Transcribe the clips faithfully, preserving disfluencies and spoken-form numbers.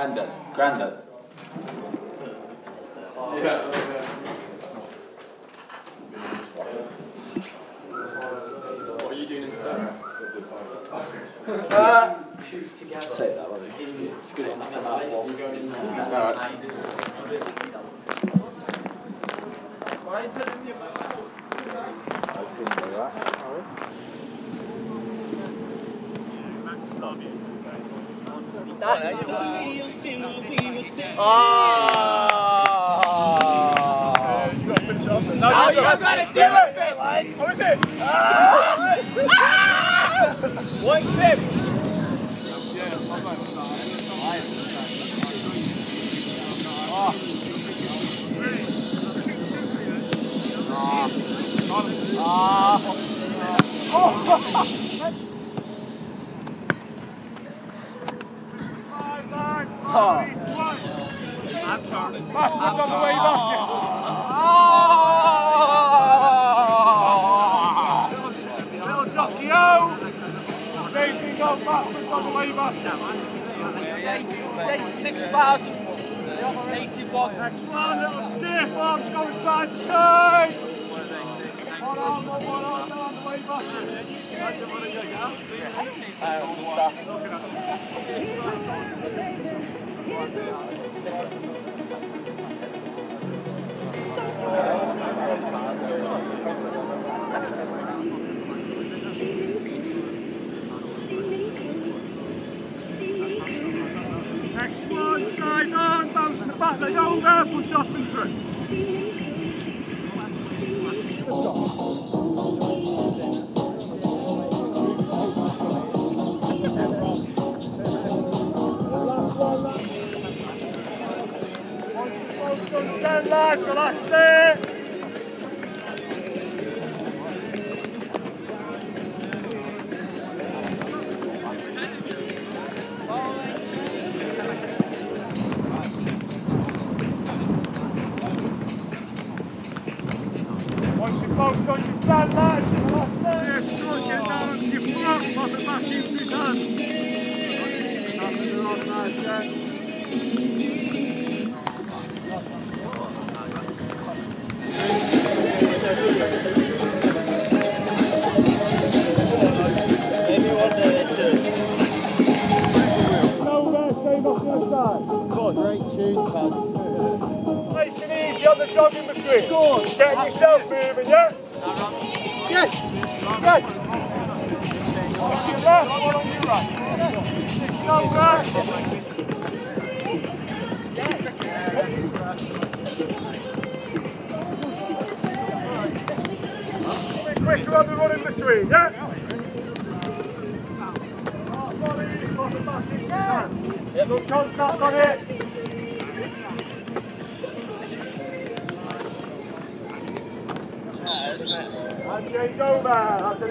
Granddad. Granddad. Yeah. What are you doing instead? Ah! Shoot together. Take that one. It's good enough for that one. Why are you telling me about that? I think they're right. All right. Oh! You got to put your arms in. No, you got to do it! What is it? What is it? I'm sorry. I'm on the way back. They six thousand, eighty-one. Next one, little skip, arms going side to side. One arm, one arm, on the way back. Here's a... Next one, side on, bounce in the back, they don't go, push off and through. Ten lads, relax there.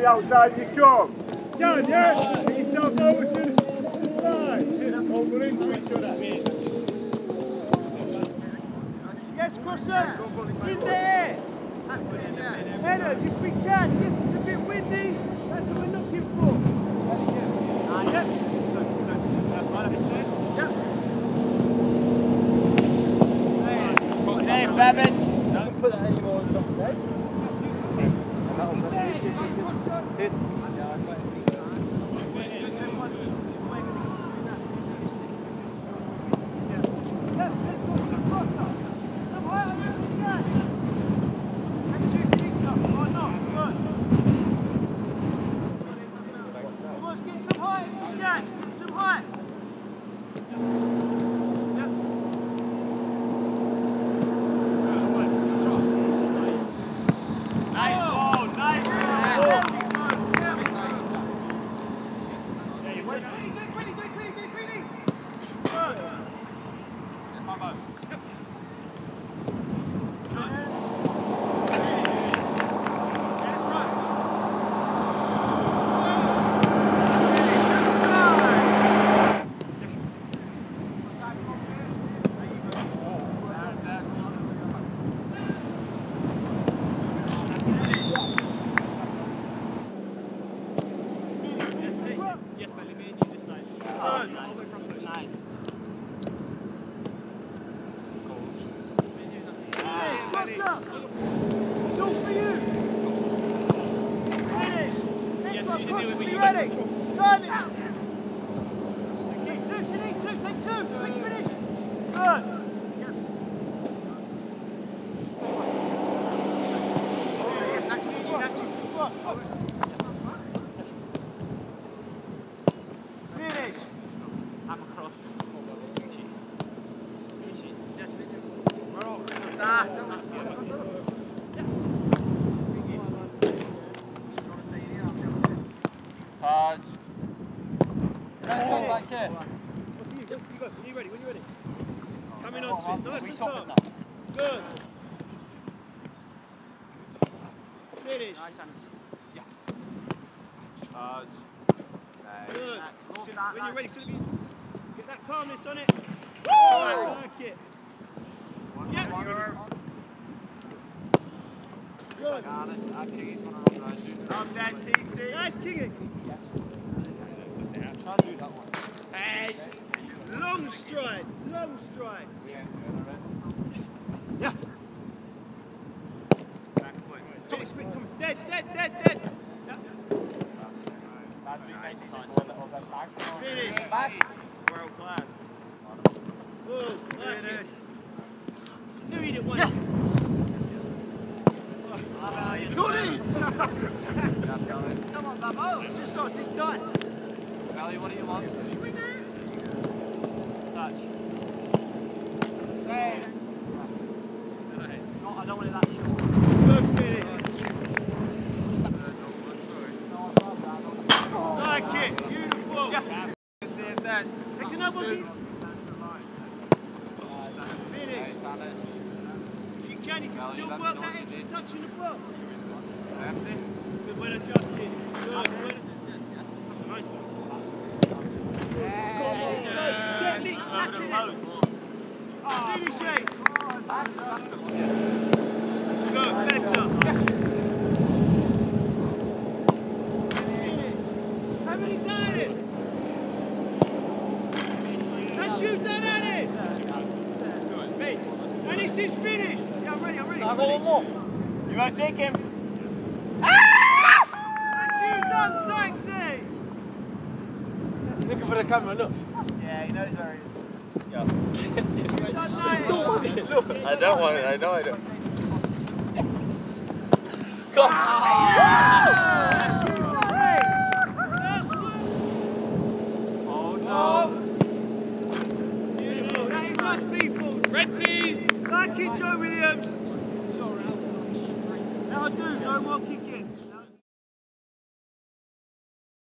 Outside you come. Down, yeah? Get yourself over to the side. Over into each other. Yes, Crusher. In there. Headers, if we can. This is a bit windy. That's what we're looking for. Yeah. Yeah. Hey, Babbitt. Don't put that anymore on top, eh? Hit. There you go. Williams! Now do, no more kicking.